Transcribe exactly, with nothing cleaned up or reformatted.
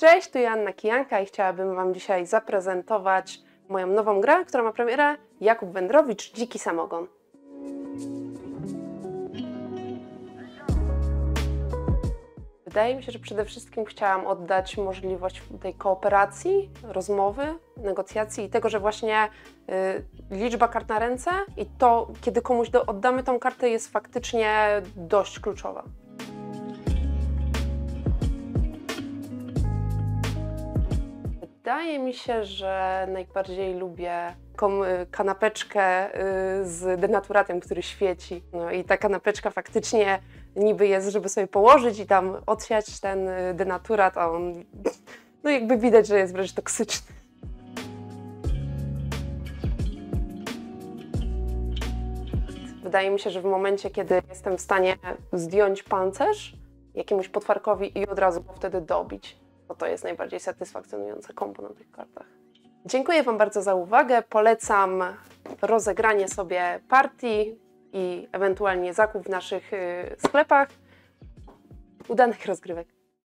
Cześć, tu Joanna Kijanka i chciałabym Wam dzisiaj zaprezentować moją nową grę, która ma premierę, Jakub Wędrowicz, Dziki Samogon. Wydaje mi się, że przede wszystkim chciałam oddać możliwość tej kooperacji, rozmowy, negocjacji i tego, że właśnie y, liczba kart na ręce i to, kiedy komuś do, oddamy tą kartę, jest faktycznie dość kluczowa. Wydaje mi się, że najbardziej lubię taką kanapeczkę z denaturatem, który świeci. No i ta kanapeczka faktycznie niby jest, żeby sobie położyć i tam odsiać ten denaturat, a on no jakby widać, że jest wręcz toksyczny. Wydaje mi się, że w momencie, kiedy jestem w stanie zdjąć pancerz jakiemuś potworkowi i od razu go wtedy dobić, bo to jest najbardziej satysfakcjonujące kombo na tych kartach. Dziękuję Wam bardzo za uwagę. Polecam rozegranie sobie partii i ewentualnie zakup w naszych sklepach. Udanych rozgrywek.